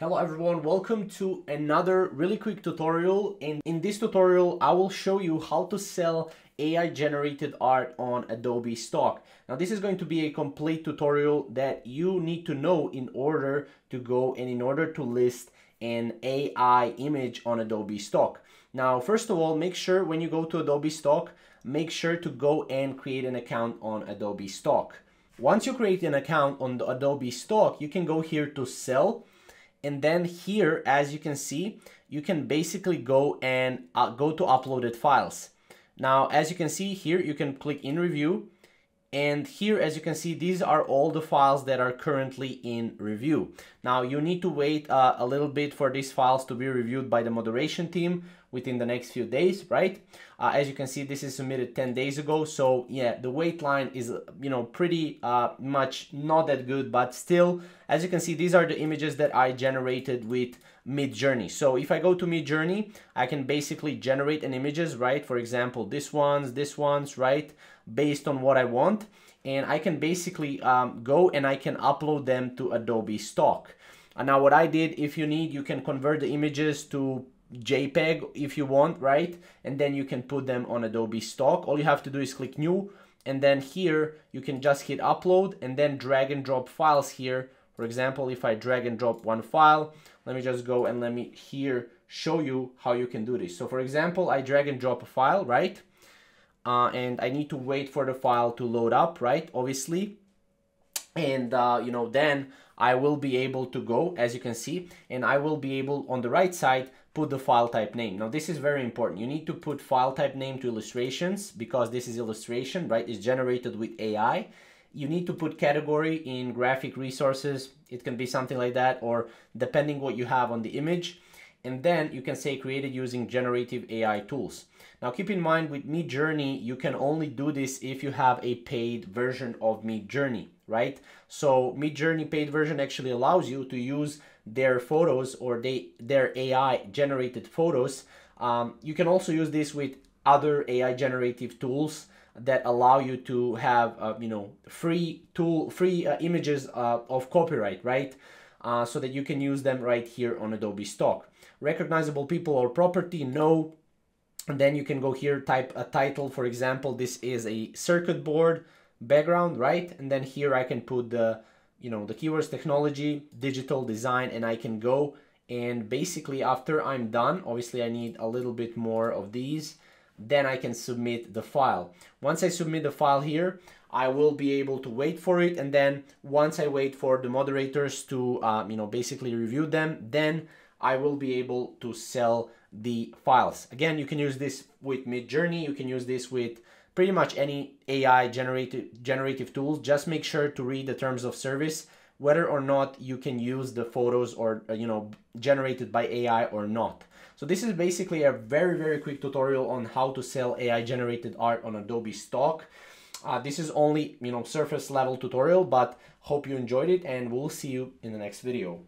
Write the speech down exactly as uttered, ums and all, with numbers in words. Hello everyone, welcome to another really quick tutorial, and in this tutorial I will show you how to sell A I generated art on Adobe Stock. Now this is going to be a complete tutorial that you need to know in order to go and in order to list an A I image on Adobe Stock. Now first of all, make sure when you go to Adobe Stock, make sure to go and create an account on Adobe Stock. Once you create an account on the Adobe Stock, you can go here to sell. And then here, as you can see, you can basically go and uh, go to uploaded files. Now, as you can see here, you can click in review. And here, as you can see, these are all the files that are currently in review. Now, you need to wait uh, a little bit for these files to be reviewed by the moderation team within the next few days, right? Uh, as you can see, this is submitted ten days ago. So yeah, the wait line is, you know, pretty uh, much not that good, but still, as you can see, these are the images that I generated with Midjourney. So if I go to Midjourney, I can basically generate an images, right? For example, this one's, this one's, right? Based on what I want, and I can basically um, go and I can upload them to Adobe Stock. And now what I did, if you need, you can convert the images to JPEG if you want, right? And then you can put them on Adobe Stock. All you have to do is click new, and then here you can just hit upload and then drag and drop files here. For example, if I drag and drop one file, let me just go and let me here show you how you can do this. So for example, I drag and drop a file, right? Uh, and I need to wait for the file to load up, right? Obviously. And, uh, you know, then I will be able to go, as you can see, and I will be able on the right side, put the file type name. Now, this is very important. You need to put file type name to illustrations because this is illustration, right? It's generated with A I. You need to put category in graphic resources. It can be something like that, or depending what you have on the image. And then you can say created using generative A I tools. Now keep in mind with Midjourney, you can only do this if you have a paid version of Midjourney, right? So Midjourney paid version actually allows you to use their photos or they, their A I generated photos. Um, you can also use this with other A I generative tools that allow you to have, uh, you know, free tool, free uh, images uh, of copyright, right? Uh, so that you can use them right here on Adobe Stock. Recognizable people or property, no. And then you can go here, type a title. For example, this is a circuit board background, right? And then here I can put the, you know, the keywords, technology, digital design, and I can go. And basically after I'm done, obviously I need a little bit more of these. Then I can submit the file. Once I submit the file here, I will be able to wait for it. And then once I wait for the moderators to, um, you know, basically review them, then I will be able to sell the files. Again, you can use this with Midjourney. You can use this with pretty much any A I generative, generative tools. Just make sure to read the terms of service, whether or not you can use the photos or, you know, generated by A I or not. So this is basically a very, very quick tutorial on how to sell A I generated art on Adobe Stock. Uh, this is only, you know, surface level tutorial, but hope you enjoyed it, and we'll see you in the next video.